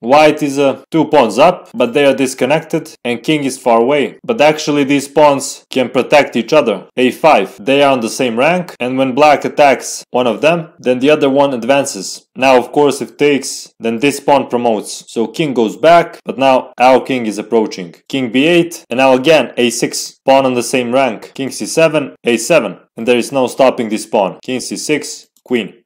White is 2 pawns up, but they are disconnected, and king is far away. But actually these pawns can protect each other. A5, they are on the same rank, and when black attacks one of them, then the other one advances. Now of course if takes, then this pawn promotes. So king goes back, but now our king is approaching. King b8, and now again a6, pawn on the same rank. King c7, a7, and there is no stopping this pawn. King c6, queen.